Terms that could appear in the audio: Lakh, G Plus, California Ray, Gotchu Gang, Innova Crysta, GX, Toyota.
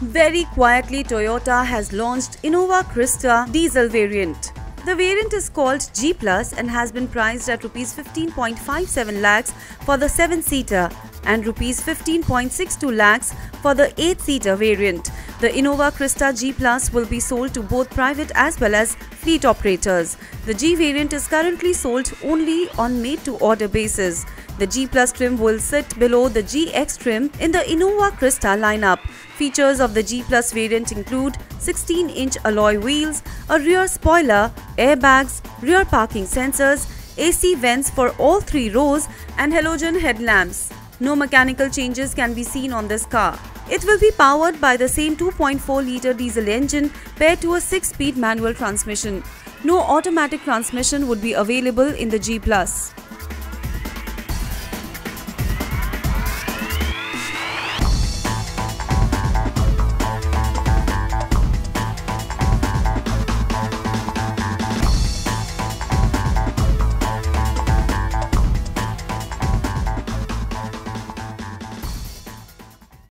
Very quietly, Toyota has launched Innova Crysta diesel variant. The variant is called G Plus and has been priced at Rs 15.57 lakhs for the 7-seater and Rs 15.62 lakhs for the 8-seater variant. The Innova Crysta G Plus will be sold to both private as well as fleet operators. The G variant is currently sold only on made-to-order basis. The G Plus trim will sit below the GX trim in the Innova Crysta lineup. Features of the G Plus variant include 16-inch alloy wheels, a rear spoiler, airbags, rear parking sensors, AC vents for all three rows, and halogen headlamps. No mechanical changes can be seen on this car. It will be powered by the same 2.4-litre diesel engine paired to a 6-speed manual transmission. No automatic transmission would be available in the G Plus.